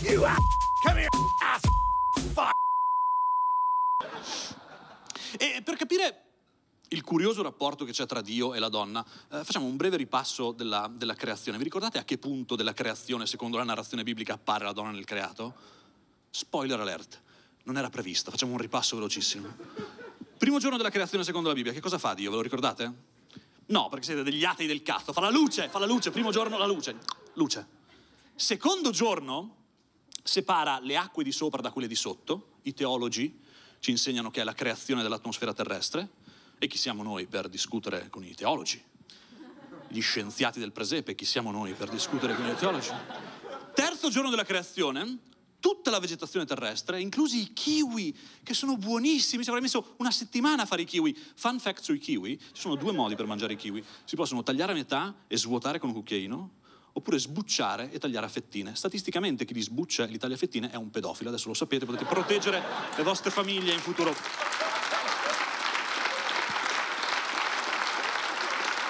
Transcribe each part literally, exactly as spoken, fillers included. You ass, come here, ass, fuck. E per capire il curioso rapporto che c'è tra Dio e la donna, eh, facciamo un breve ripasso della, della creazione. Vi ricordate a che punto della creazione, secondo la narrazione biblica, appare la donna nel creato? Spoiler alert, non era previsto, facciamo un ripasso velocissimo. Primo giorno della creazione secondo la Bibbia, che cosa fa Dio? Ve lo ricordate? No, perché siete degli atei del cazzo. Fa la luce, fa la luce, primo giorno la luce, luce. Secondo giorno separa le acque di sopra da quelle di sotto. I teologi ci insegnano che è la creazione dell'atmosfera terrestre. E chi siamo noi per discutere con i teologi? Gli scienziati del presepe, chi siamo noi per discutere con i teologi? Terzo giorno della creazione, tutta la vegetazione terrestre, inclusi i kiwi, che sono buonissimi. Ci avrei messo una settimana a fare i kiwi. Fun fact sui kiwi, ci sono due modi per mangiare i kiwi. Si possono tagliare a metà e svuotare con un cucchiaino, oppure sbucciare e tagliare a fettine. Statisticamente chi li sbuccia e li taglia a fettine è un pedofilo, adesso lo sapete, potete proteggere le vostre famiglie in futuro.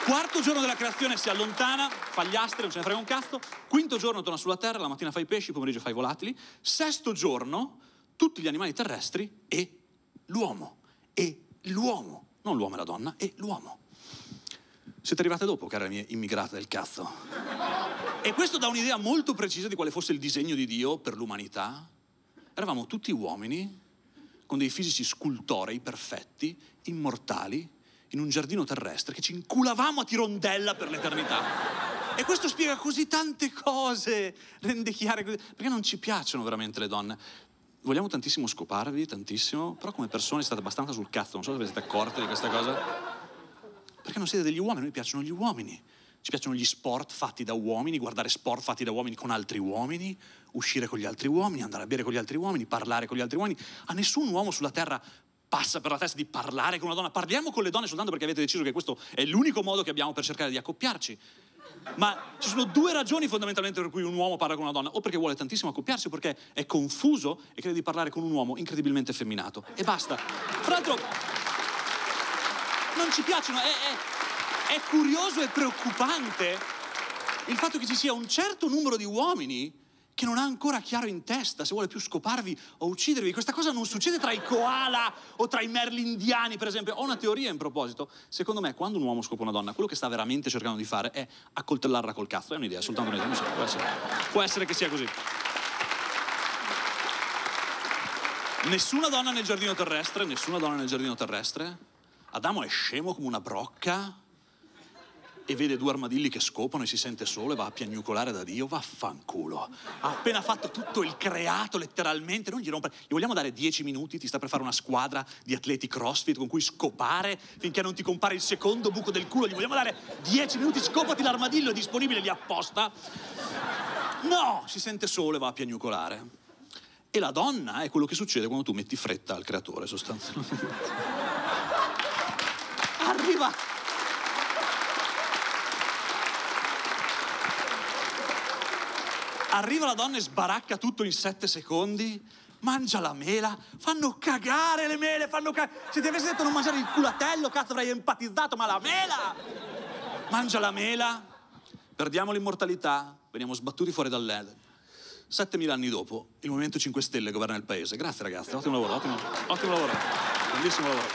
Quarto giorno della creazione si allontana, fa gli astri, non ce ne frega un cazzo. Quinto giorno torna sulla terra, la mattina fa i pesci, il pomeriggio fa i volatili. Sesto giorno, tutti gli animali terrestri e l'uomo. E l'uomo, non l'uomo e la donna, e l'uomo. Siete arrivate dopo, care mie immigrate del cazzo. E questo dà un'idea molto precisa di quale fosse il disegno di Dio per l'umanità. Eravamo tutti uomini, con dei fisici scultorei perfetti, immortali, in un giardino terrestre che ci inculavamo a tirondella per l'eternità. E questo spiega così tante cose, rende chiare così, perché non ci piacciono veramente le donne. Vogliamo tantissimo scoparvi, tantissimo, però come persone state abbastanza sul cazzo, non so se vi siete accorti di questa cosa. Perché non siete degli uomini, a noi piacciono gli uomini. Ci piacciono gli sport fatti da uomini, guardare sport fatti da uomini con altri uomini, uscire con gli altri uomini, andare a bere con gli altri uomini, parlare con gli altri uomini. A nessun uomo sulla terra passa per la testa di parlare con una donna. Parliamo con le donne soltanto perché avete deciso che questo è l'unico modo che abbiamo per cercare di accoppiarci. Ma ci sono due ragioni fondamentalmente per cui un uomo parla con una donna: o perché vuole tantissimo accoppiarsi, o perché è confuso e crede di parlare con un uomo incredibilmente effeminato. E basta. Fra l'altro, non ci piacciono. È, è, è curioso e preoccupante il fatto che ci sia un certo numero di uomini che non ha ancora chiaro in testa se vuole più scoparvi o uccidervi. Questa cosa non succede tra i koala o tra i merli indiani, per esempio. Ho una teoria in proposito. Secondo me, quando un uomo scopa una donna, quello che sta veramente cercando di fare è accoltellarla col cazzo. È un'idea, soltanto un'idea. So, può essere. Può essere che sia così. Nessuna donna nel giardino terrestre, nessuna donna nel giardino terrestre. Adamo è scemo come una brocca e vede due armadilli che scopano e si sente solo e va a piagnucolare da Dio. Vaffanculo. Ha appena fatto tutto il creato, letteralmente. Non gli rompere. Gli vogliamo dare dieci minuti? Ti sta per fare una squadra di atleti crossfit con cui scopare finché non ti compare il secondo buco del culo. Gli vogliamo dare dieci minuti? Scopati l'armadillo, è disponibile lì apposta. No! Si sente solo e va a piagnucolare. E la donna è quello che succede quando tu metti fretta al creatore, sostanzialmente. Arriva! Arriva la donna e sbaracca tutto in sette secondi, mangia la mela, fanno cagare le mele, fanno cagare. Se ti avessi detto non mangiare il culatello, cazzo, avrei empatizzato, ma la mela! Mangia la mela, perdiamo l'immortalità, veniamo sbattuti fuori dall'Eden. settemila anni dopo, il Movimento cinque Stelle governa il paese. Grazie ragazzi, ottimo lavoro, ottimo, ottimo lavoro, bellissimo lavoro.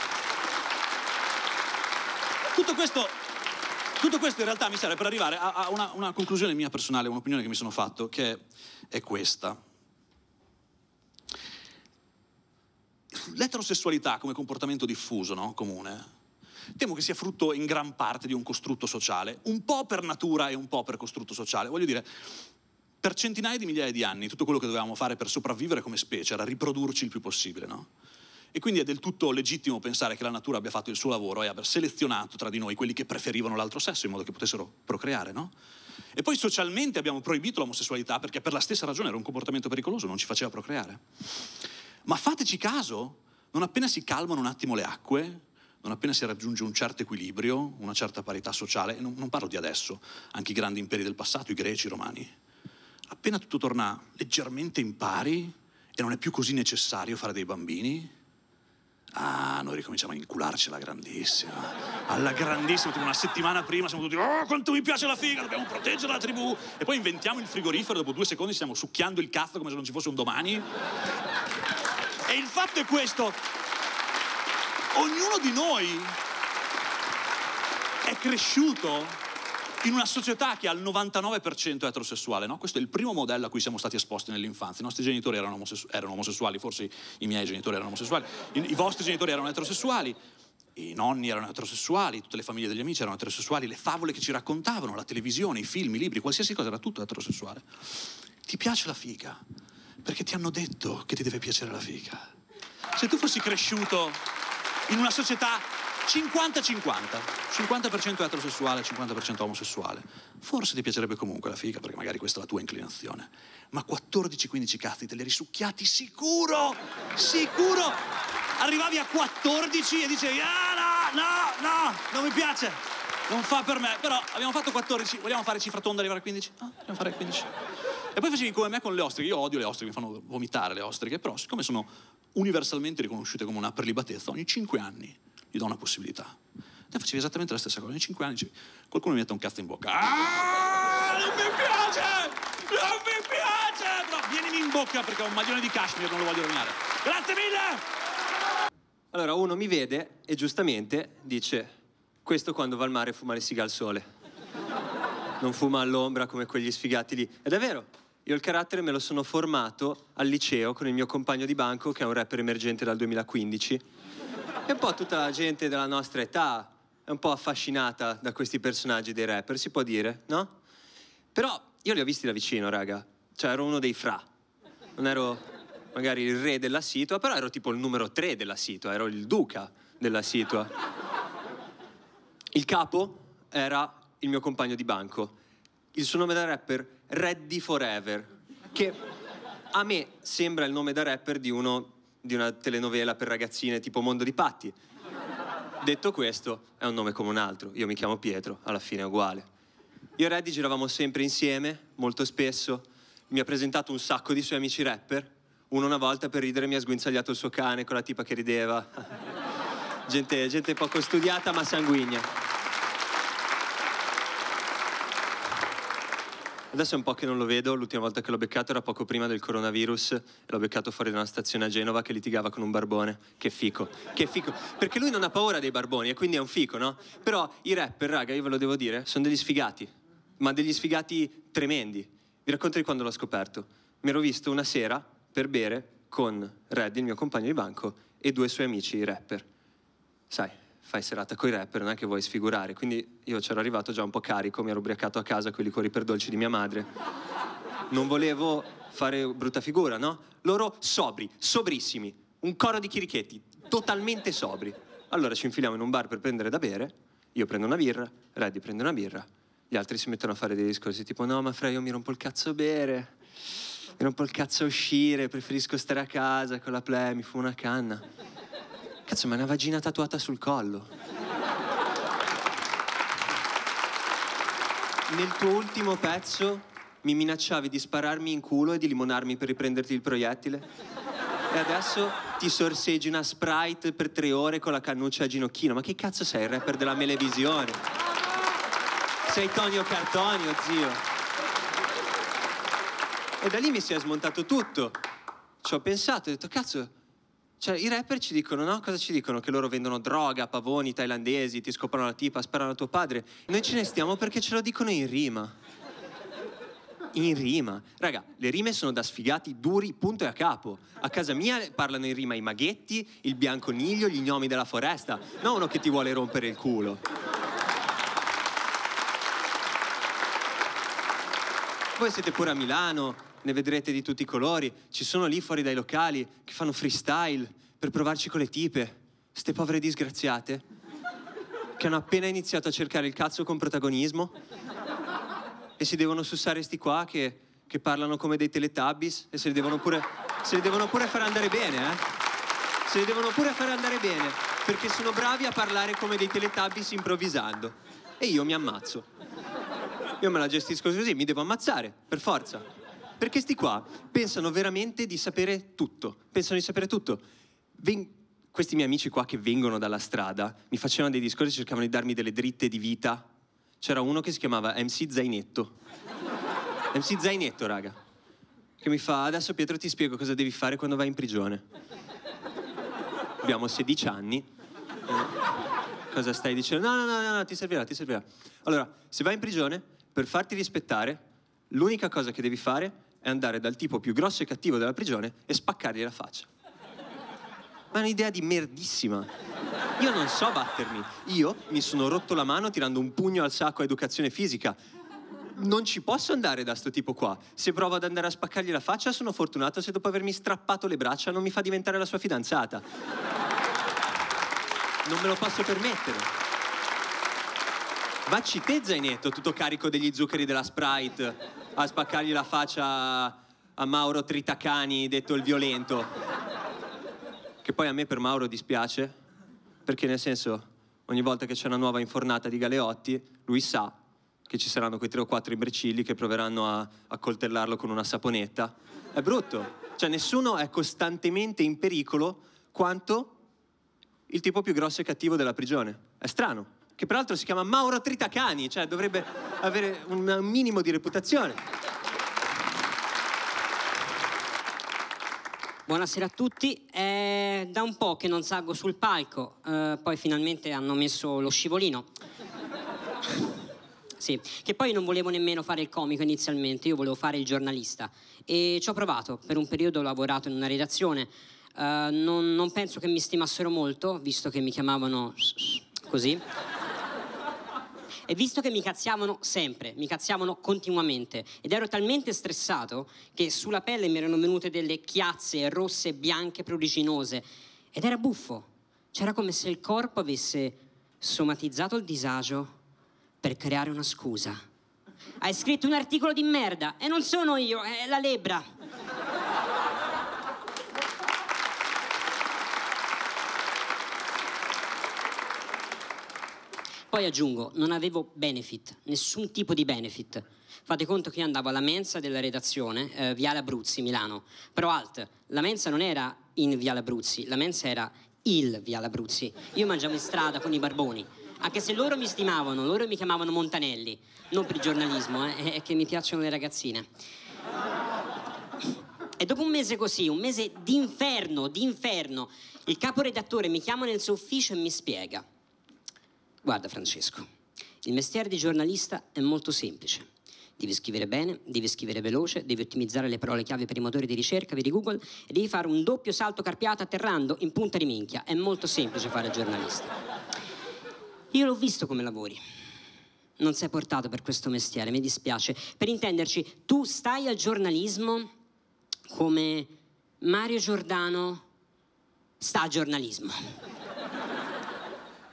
Tutto questo... Tutto questo in realtà mi serve per arrivare a una, una conclusione mia personale, un'opinione che mi sono fatto, che è questa. L'eterosessualità come comportamento diffuso, no? Comune, temo che sia frutto in gran parte di un costrutto sociale, un po' per natura e un po' per costrutto sociale. Voglio dire, per centinaia di migliaia di anni tutto quello che dovevamo fare per sopravvivere come specie era riprodurci il più possibile, no? E quindi è del tutto legittimo pensare che la natura abbia fatto il suo lavoro e abbia selezionato tra di noi quelli che preferivano l'altro sesso in modo che potessero procreare, no? E poi socialmente abbiamo proibito l'omosessualità perché per la stessa ragione era un comportamento pericoloso, non ci faceva procreare. Ma fateci caso, non appena si calmano un attimo le acque, non appena si raggiunge un certo equilibrio, una certa parità sociale, e non, non parlo di adesso, anche i grandi imperi del passato, i greci, i romani, appena tutto torna leggermente in pari e non è più così necessario fare dei bambini, Ah, noi ricominciamo a incularcela grandissima. Alla grandissima, tipo una settimana prima siamo tutti oh, quanto mi piace la figa, dobbiamo proteggere la tribù. E poi inventiamo il frigorifero, dopo due secondi stiamo succhiando il cazzo come se non ci fosse un domani. E il fatto è questo. Ognuno di noi è cresciuto in una società che al novantanove per cento è eterosessuale, no? Questo è il primo modello a cui siamo stati esposti nell'infanzia. I nostri genitori erano, omosessu erano omosessuali, forse i miei genitori erano omosessuali, i, i vostri genitori erano eterosessuali, i nonni erano eterosessuali, tutte le famiglie degli amici erano eterosessuali, le favole che ci raccontavano, la televisione, i film, i libri, qualsiasi cosa, era tutto eterosessuale. Ti piace la figa perché ti hanno detto che ti deve piacere la figa. Se tu fossi cresciuto in una società cinquanta cinquanta, cinquanta per cento eterosessuale, cinquanta per cento omosessuale, forse ti piacerebbe comunque la figa, perché magari questa è la tua inclinazione, ma quattordici quindici cazzi te li hai risucchiati sicuro, sicuro, arrivavi a quattordici e dicevi ah no, no, no, non mi piace, non fa per me, però abbiamo fatto quattordici, vogliamo fare cifra tonda, arrivare a quindici? Ah, dobbiamo fare quindici. E poi facevi come me con le ostriche, io odio le ostriche, mi fanno vomitare le ostriche, però siccome sono universalmente riconosciute come una prelibatezza, ogni cinque anni gli do una possibilità. Te facevi esattamente la stessa cosa. Nei cinque anni qualcuno mi mette un cazzo in bocca. Ah, non mi piace! Non mi piace! Però vienimi in bocca perché ho un maglione di cashmere, non lo voglio rovinare. Grazie mille! Allora uno mi vede e giustamente dice questo quando va al mare fuma le sigarette al sole. Non fuma all'ombra come quegli sfigati lì. Ed è vero, io il carattere me lo sono formato al liceo con il mio compagno di banco che è un rapper emergente dal duemilaquindici. E un po' tutta la gente della nostra età è un po' affascinata da questi personaggi dei rapper, si può dire, no? Però io li ho visti da vicino, raga. Cioè, ero uno dei fra. Non ero magari il re della situa, però ero tipo il numero tre della situa, ero il duca della situa. Il capo era il mio compagno di banco. Il suo nome da rapper, Reddy Forever, che a me sembra il nome da rapper di uno... di una telenovela per ragazzine tipo Mondo di Patti. Detto questo, è un nome come un altro. Io mi chiamo Pietro, alla fine è uguale. Io e Reddy giravamo sempre insieme, molto spesso. Mi ha presentato un sacco di suoi amici rapper. Uno una volta per ridere mi ha sguinzagliato il suo cane con la tipa che rideva. Gente, gente poco studiata ma sanguigna. Adesso è un po' che non lo vedo, l'ultima volta che l'ho beccato era poco prima del coronavirus e l'ho beccato fuori da una stazione a Genova che litigava con un barbone. Che fico, che fico. Perché lui non ha paura dei barboni e quindi è un fico, no? Però i rapper, raga, io ve lo devo dire, sono degli sfigati, ma degli sfigati tremendi. Vi racconto di quando l'ho scoperto. Mi ero visto una sera per bere con Reddy, il mio compagno di banco, e due suoi amici rapper. Sai, fai serata coi rapper, non è che vuoi sfigurare, quindi io c'ero arrivato già un po' carico, mi ero ubriacato a casa con i liquori per dolci di mia madre. Non volevo fare brutta figura, no? Loro sobri, sobrissimi, un coro di chirichetti, totalmente sobri. Allora ci infiliamo in un bar per prendere da bere, io prendo una birra, Reddy prende una birra, gli altri si mettono a fare dei discorsi tipo no ma fra io mi rompo il cazzo a bere, mi rompo il cazzo a uscire, preferisco stare a casa con la play, mi fumo una canna. Cazzo, ma è una vagina tatuata sul collo. Nel tuo ultimo pezzo mi minacciavi di spararmi in culo e di limonarmi per riprenderti il proiettile. E adesso ti sorseggi una Sprite per tre ore con la cannuccia a ginocchino. Ma che cazzo sei, il rapper della melevisione? Sei Tonio Cartonio, zio. E da lì mi si è smontato tutto. Ci ho pensato, ho detto, cazzo... Cioè, i rapper ci dicono, no? Cosa ci dicono? Che loro vendono droga, pavoni thailandesi, ti scopano la tipa, sparano a tuo padre. Noi ce ne stiamo perché ce lo dicono in rima. In rima. Raga, le rime sono da sfigati duri, punto e a capo. A casa mia parlano in rima i maghetti, il bianconiglio, gli gnomi della foresta. Non uno che ti vuole rompere il culo. Voi siete pure a Milano... Ne vedrete di tutti i colori, ci sono lì fuori dai locali che fanno freestyle per provarci con le tipe. Ste povere disgraziate che hanno appena iniziato a cercare il cazzo con protagonismo e si devono sussare sti qua che, che parlano come dei Teletubbies e se li devono pure, se li devono pure far andare bene, eh? Se li devono pure far andare bene perché sono bravi a parlare come dei Teletubbies improvvisando e io mi ammazzo. Io me la gestisco così, mi devo ammazzare, per forza. Perché sti qua pensano veramente di sapere tutto, pensano di sapere tutto. Ven- questi miei amici qua che vengono dalla strada mi facevano dei discorsi, cercavano di darmi delle dritte di vita. C'era uno che si chiamava M C Zainetto. M C Zainetto, raga. Che mi fa, adesso Pietro ti spiego cosa devi fare quando vai in prigione. Abbiamo sedici anni. Eh, cosa stai dicendo? No, no, no, no, no, ti servirà, ti servirà. Allora, se vai in prigione, per farti rispettare, l'unica cosa che devi fare è andare dal tipo più grosso e cattivo della prigione e spaccargli la faccia. Ma è un'idea di merdissima. Io non so battermi. Io mi sono rotto la mano tirando un pugno al sacco a educazione fisica. Non ci posso andare da sto tipo qua. Se provo ad andare a spaccargli la faccia, sono fortunato se dopo avermi strappato le braccia non mi fa diventare la sua fidanzata. Non me lo posso permettere. Vacci te, Zainetto, tutto carico degli zuccheri della Sprite, a spaccargli la faccia a Mauro Tritacani, detto il violento. Che poi a me per Mauro dispiace, perché nel senso, ogni volta che c'è una nuova infornata di Galeotti, lui sa che ci saranno quei tre o quattro imbecilli che proveranno a accoltellarlo con una saponetta. È brutto. Cioè nessuno è costantemente in pericolo quanto il tipo più grosso e cattivo della prigione. È strano. Che peraltro si chiama Mauro Tritacani, cioè dovrebbe avere un minimo di reputazione. Buonasera a tutti, è da un po' che non salgo sul palco, eh, poi finalmente hanno messo lo scivolino. Sì, che poi non volevo nemmeno fare il comico inizialmente, io volevo fare il giornalista e ci ho provato, per un periodo ho lavorato in una redazione, eh, non, non penso che mi stimassero molto, visto che mi chiamavano così. E visto che mi cazziavano sempre, mi cazziavano continuamente ed ero talmente stressato che sulla pelle mi erano venute delle chiazze rosse, bianche, pruriginose ed era buffo, c'era come se il corpo avesse somatizzato il disagio per creare una scusa. Hai scritto un articolo di merda e non sono io, è la lebbra. Poi aggiungo, non avevo benefit, nessun tipo di benefit. Fate conto che io andavo alla mensa della redazione, eh, Viale Abruzzi, Milano. Però alt, la mensa non era in Viale Abruzzi, la mensa era il Viale Abruzzi. Io mangiavo in strada con i barboni, anche se loro mi stimavano, loro mi chiamavano Montanelli, non per il giornalismo, eh, è che mi piacciono le ragazzine. E dopo un mese così, un mese d'inferno, d'inferno, il caporedattore mi chiama nel suo ufficio e mi spiega. Guarda Francesco, il mestiere di giornalista è molto semplice. Devi scrivere bene, devi scrivere veloce, devi ottimizzare le parole chiave per i motori di ricerca, vedi Google, e devi fare un doppio salto carpiato atterrando in punta di minchia. È molto semplice fare giornalista. Io l'ho visto come lavori. Non sei portato per questo mestiere, mi dispiace. Per intenderci, tu stai al giornalismo come Mario Giordano sta al giornalismo.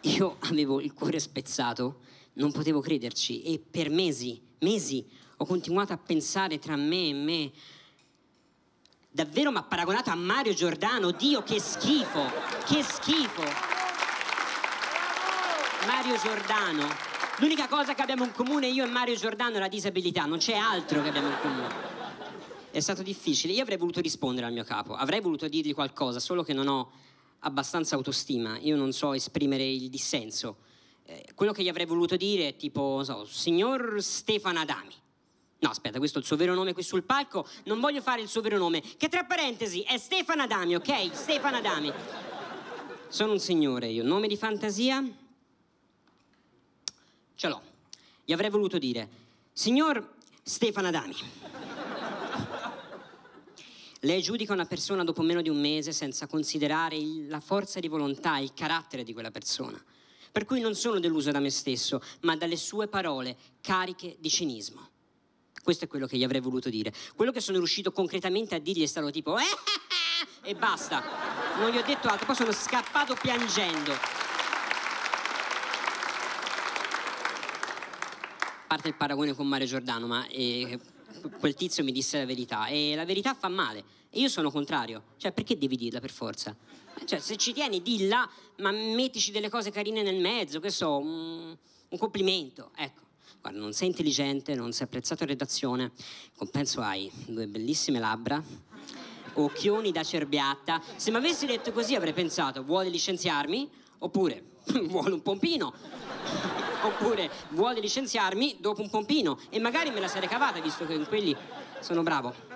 Io avevo il cuore spezzato, non potevo crederci e per mesi, mesi, ho continuato a pensare tra me e me. Davvero mi ha paragonato a Mario Giordano, Dio che schifo, che schifo. Mario Giordano, l'unica cosa che abbiamo in comune io e Mario Giordano è la disabilità, non c'è altro che abbiamo in comune. È stato difficile, io avrei voluto rispondere al mio capo, avrei voluto dirgli qualcosa, solo che non ho abbastanza autostima, io non so esprimere il dissenso. Eh, quello che gli avrei voluto dire è tipo, non so, signor Stefano Adami. No, aspetta, questo è il suo vero nome qui sul palco, non voglio fare il suo vero nome, che tra parentesi è Stefano Adami, ok? Stefano Adami. Sono un signore io, nome di fantasia? Ce l'ho. Gli avrei voluto dire, signor Stefano Adami. Lei giudica una persona dopo meno di un mese senza considerare il, la forza di volontà, il carattere di quella persona. Per cui non sono deluso da me stesso, ma dalle sue parole cariche di cinismo. Questo è quello che gli avrei voluto dire. Quello che sono riuscito concretamente a dirgli è stato tipo eh, eh, eh, e basta. Non gli ho detto altro, poi sono scappato piangendo. A parte il paragone con Mario Giordano, ma... Eh, quel tizio mi disse la verità e la verità fa male e io sono contrario, cioè perché devi dirla per forza? Cioè se ci tieni dilla, ma mettici delle cose carine nel mezzo, che so, un, un complimento, ecco. Guarda, non sei intelligente, non sei apprezzato in redazione, compenso hai due bellissime labbra Occhioni da cerbiatta. Se mi avessi detto così avrei pensato: vuole licenziarmi? Oppure vuole un pompino? Oppure vuole licenziarmi dopo un pompino? E magari me la sarei cavata, visto che in quelli sono bravo.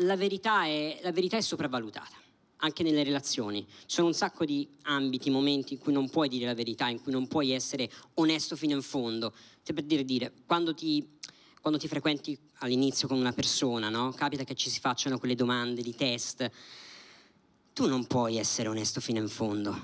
La verità è, la verità è sopravvalutata. Anche nelle relazioni. Ci sono un sacco di ambiti, momenti in cui non puoi dire la verità, in cui non puoi essere onesto fino in fondo. Cioè, per dire, dire quando, ti, quando ti frequenti all'inizio con una persona, no? Capita che ci si facciano quelle domande di test. Tu non puoi essere onesto fino in fondo.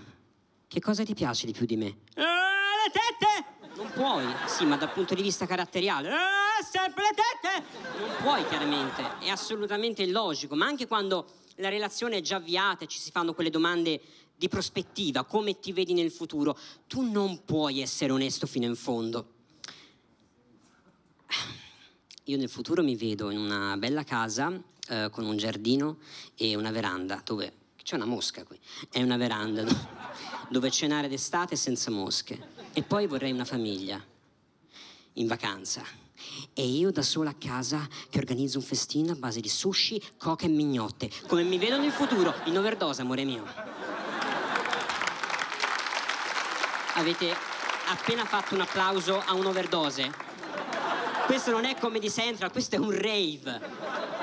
Che cosa ti piace di più di me? Ah, le tette! Non puoi, sì, ma dal punto di vista caratteriale. Ah, sempre le tette! Non puoi, chiaramente. È assolutamente illogico, ma anche quando la relazione è già avviata e ci si fanno quelle domande di prospettiva, come ti vedi nel futuro, tu non puoi essere onesto fino in fondo. Io nel futuro mi vedo in una bella casa eh, con un giardino e una veranda dove c'è una mosca qui, è una veranda dove, dove cenare d'estate senza mosche, e poi vorrei una famiglia in vacanza. E io da sola a casa che organizzo un festino a base di sushi, coca e mignotte. Come mi vedo nel futuro, in overdose, amore mio. Avete appena fatto un applauso a un'overdose? Questo non è Comedy Central, questo è un rave.